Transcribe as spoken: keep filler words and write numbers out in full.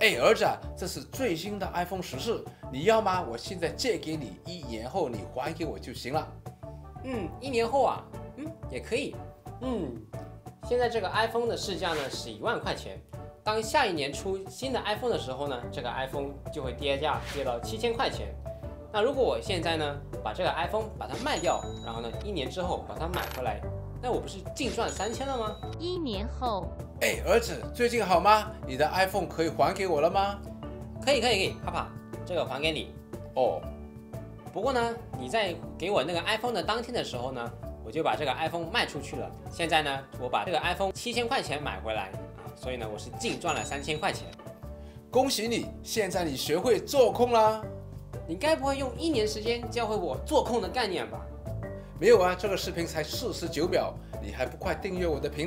哎，儿子，这是最新的 iPhone 十四，你要吗？我现在借给你，一年后你还给我就行了。嗯，一年后啊，嗯，也可以。嗯，现在这个 iPhone 的市价呢是一万块钱。 当下一年出新的 iPhone 的时候呢，这个 iPhone 就会跌价，跌到七千块钱。那如果我现在呢，把这个 iPhone 把它卖掉，然后呢，一年之后把它买回来，那我不是净赚三千了吗？一年后，哎，儿子，最近好吗？你的 iPhone 可以还给我了吗？可以，可以，可以，爸爸，这个还给你。哦，不过呢，你在给我那个 iPhone 的当天的时候呢，我就把这个 iPhone 卖出去了。现在呢，我把这个 iPhone 七千块钱买回来。 所以呢，我是净赚了三千块钱，恭喜你！现在你学会做空啦。你该不会用一年时间教会我做空的概念吧？没有啊，这个视频才四十九秒，你还不快订阅我的频道？